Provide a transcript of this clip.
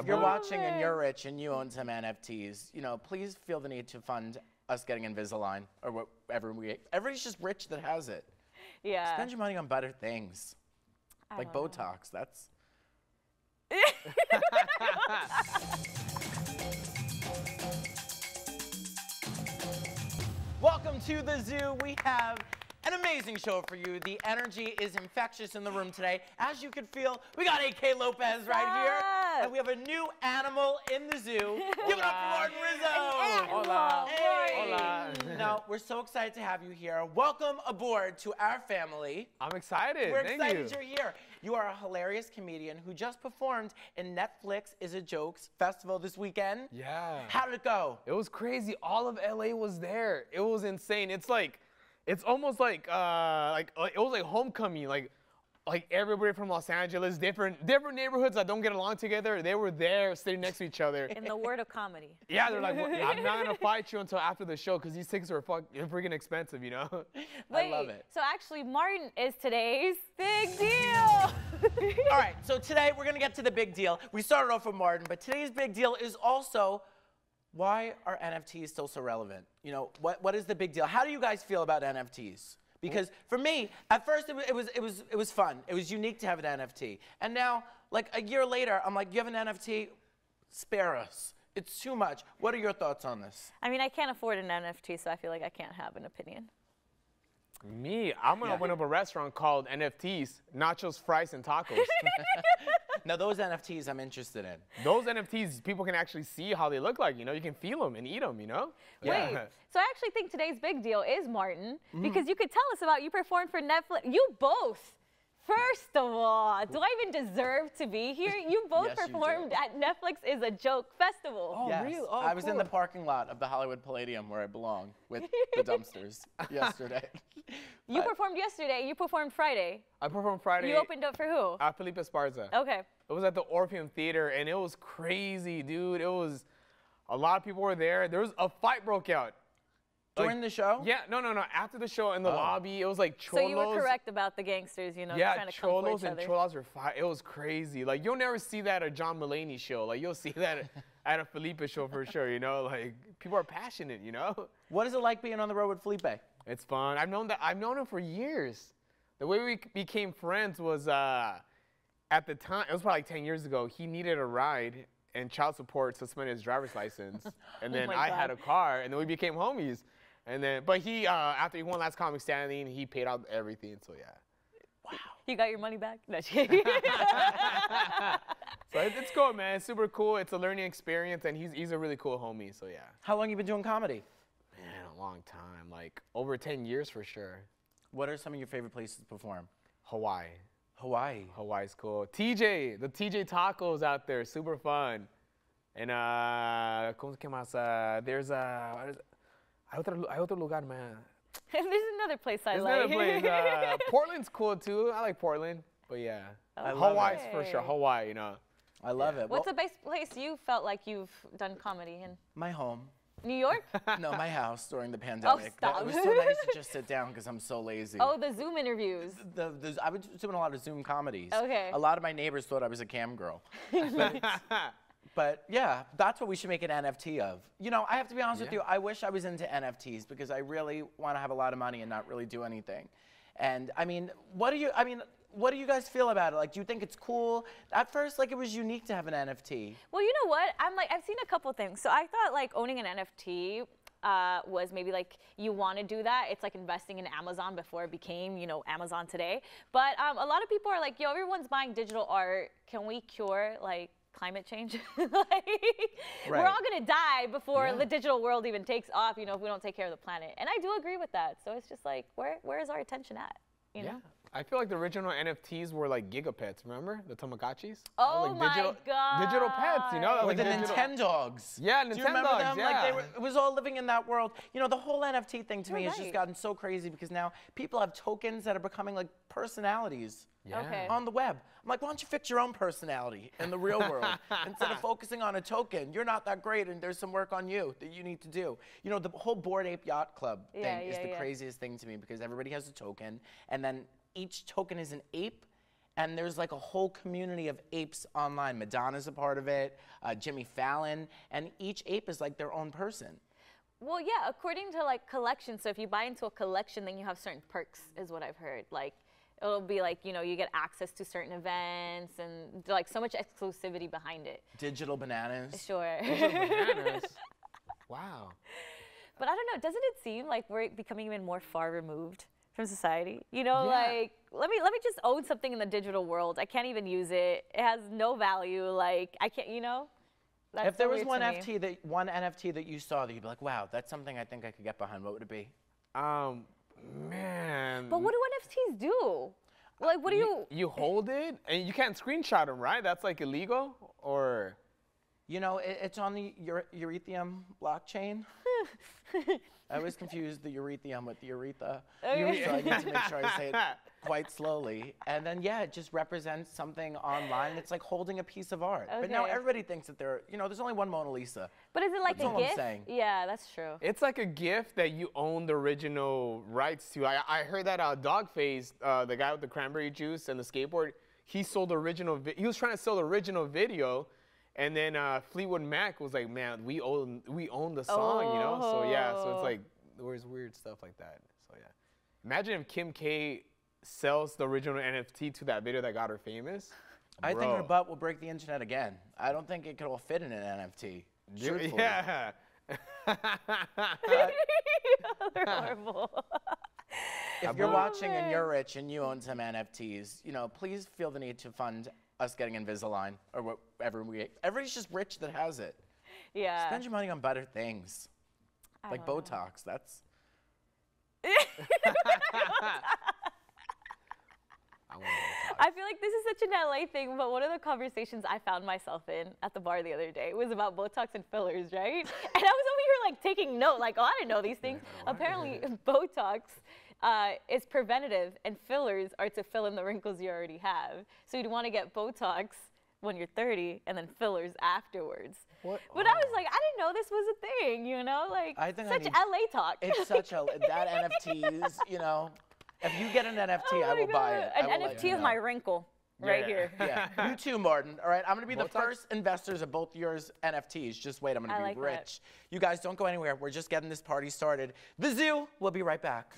If you're watching and you're rich and you own some NFTs, you know, please feel the need to fund us getting Invisalign or whatever we. Everybody's just rich that has it. Yeah. Spend your money on better things, like Botox. That's. Welcome to The Zoo. We have an amazing show for you. The energy is infectious in the room today. As you can feel, we got AK Lopez right here. And we have a new animal in the zoo. Give it up for Martin Rizzo. Hola. Hey. Hola. Now, we're so excited to have you here. Welcome aboard to our family. I'm excited. We're excited you're here. You are a hilarious comedian who just performed in Netflix Is a Joke festival this weekend. Yeah. How did it go? It was crazy. All of LA was there. It was insane. It's like, it's almost like it was like homecoming. Like everybody from Los Angeles, different neighborhoods that don't get along together. They were there, sitting next to each other. In the word of comedy. Yeah, they're like, well, I'm not gonna fight you until after the show because these tickets are freaking expensive, you know. Wait, I love it. So actually, Martin is today's big deal. All right, so today we're gonna get to the big deal. We started off with Martin, but today's big deal is also why are NFTs still so relevant? You know, what is the big deal? How do you guys feel about NFTs? Because for me, at first it was fun. It was unique to have an NFT. And now, like a year later, I'm like, you have an NFT? Spare us. It's too much. What are your thoughts on this? I mean, I can't afford an NFT, so I feel like I can't have an opinion. Me, I'm gonna open up a restaurant called NFTs, nachos, fries, and tacos. Now those NFTs I'm interested in. Those NFTs, people can actually see how they look like, you know? You can feel them and eat them, you know? Yeah. Wait, so I actually think today's big deal is Martin, because you could tell us about you performed for Netflix. You both, first of all, do I even deserve to be here? You both performed at Netflix Is a Joke festival. Oh, yes. Really? Oh, I was in the parking lot of the Hollywood Palladium where I belong with the dumpsters yesterday. You performed yesterday, you performed Friday. I performed Friday. You opened up for who? Felipe Esparza. Okay. It was at the Orpheum Theater, and it was crazy, dude. It was, a lot of people were there. There was a fight broke out. During the show? Yeah, no. After the show in the lobby, it was like cholos. So you were correct about the gangsters, you know, trying to cholos come for each other. Cholos were fighting. It was crazy. Like, you'll never see that at a John Mulaney show. Like, you'll see that at a Felipe show for sure, you know? Like, people are passionate, you know? What is it like being on the road with Felipe? It's fun. I've known him for years. The way we became friends was, at the time, it was probably like 10 years ago, he needed a ride and child support suspended his driver's license. And then I had a car, and then we became homies. And then, but he, after he won Last Comic Standing, he paid out everything, so yeah. Wow. You got your money back? No, so it's cool, man. It's super cool. It's a learning experience, and he's a really cool homie, so yeah. How long you been doing comedy? Man, a long time. Like, over 10 years for sure. What are some of your favorite places to perform? Hawaii. Hawaii. Hawaii's cool. TJ, the TJ tacos out there, super fun. And, there's a... Hay otro lugar, man. There's another place I like. Another place. Portland's cool too. I like Portland, but yeah, Hawaii's for sure. Hawaii, you know. I love it. What's the best place you felt like you've done comedy in? My home. New York? No, my house during the pandemic. Oh, stop. It was so nice to just sit down because I'm so lazy. Oh, the Zoom interviews. I was doing a lot of Zoom comedies. Okay. A lot of my neighbors thought I was a cam girl. But yeah, that's what we should make an NFT of. You know, I have to be honest with you, I wish I was into NFTs because I really want to have a lot of money and not really do anything. And I mean, what do you guys feel about it? Like, do you think it's cool? At first, like, it was unique to have an NFT. Well, you know what? I've seen a couple things. So I thought, like, owning an NFT was maybe like you want to do that. It's like investing in Amazon before it became, you know, Amazon today. But a lot of people are like, yo, everyone's buying digital art. Can we cure, like, climate change? Like, we're all gonna die before the digital world even takes off, you know, if we don't take care of the planet. And I do agree with that. So it's just like, where is our attention at, you know? I feel like the original NFTs were like gigapets, remember? The Tamagotchis? Oh, like my God. Digital pets, you know? With like the Nintendogs. Yeah, Nintendogs, do you remember them? Yeah. Like it was all living in that world. You know, the whole NFT thing to me has just gotten so crazy because now people have tokens that are becoming like personalities on the web. I'm like, why don't you fix your own personality in the real world? Instead of focusing on a token, you're not that great and there's some work on you that you need to do. You know, the whole Bored Ape Yacht Club thing is the craziest thing to me because everybody has a token and then each token is an ape And there's like a whole community of apes online. Madonna's a part of it, Jimmy Fallon, and each ape is like their own person. Well, yeah, according to like collections. So if you buy into a collection, then you have certain perks, is what I've heard. Like, it'll be like, you know, you get access to certain events and like so much exclusivity behind it. Digital bananas. Sure. Digital bananas. Wow. But I don't know, doesn't it seem like we're becoming even more far removed from society? You know, like, let me just own something in the digital world. I can't even use it. It has no value. Like, I can't, you know? That's if there was one NFT that you saw that you'd be like, wow, that's something I think I could get behind, what would it be? Man. But what do NFTs do? Like, what do you... You hold it, and you can't screenshot them, right? That's like illegal, or... You know, it's on the Ethereum blockchain. I was confused the Ethereum with the Uretha. Okay. So I need to make sure I say it quite slowly. And then, yeah, it just represents something online. It's like holding a piece of art. Okay. But now everybody thinks that there, you know, there's only one Mona Lisa. But is it like a gift? Yeah, that's true. It's like a gift that you own the original rights to. I heard that Dogface, the guy with the cranberry juice and the skateboard, he sold the original. He was trying to sell the original video. And then Fleetwood Mac was like, man, we own the song, you know? So yeah, so it's like, there's weird stuff like that. So yeah. Imagine if Kim K sells the original NFT to that video that got her famous. I think her butt will break the internet again. I don't think it could all fit in an NFT. Truthfully. Yeah. They're horrible. If you're watching and you're rich and you own some NFTs, you know, please feel the need to fund us getting Invisalign or whatever we get. Everybody's just rich that has it. Yeah. Spend your money on better things. Like Botox, that's. I feel like this is such an LA thing, but one of the conversations I found myself in at the bar the other day was about Botox and fillers, right? And I was over here like taking note, like, oh, I didn't know these things. Apparently, Botox is preventative and fillers are to fill in the wrinkles you already have. So you'd want to get Botox when you're 30 and then fillers afterwards. What? But I was like, I didn't know this was a thing, you know? Like, such LA talk. It's such LA, that NFTs, you know? If you get an NFT, I will buy it. An NFT is my wrinkle right here. Yeah. You too, Martin. All right, I'm going to be the first investors of both yours NFTs. Just wait, I'm going to be rich. You guys don't go anywhere. We're just getting this party started. The Zoo, we'll be right back.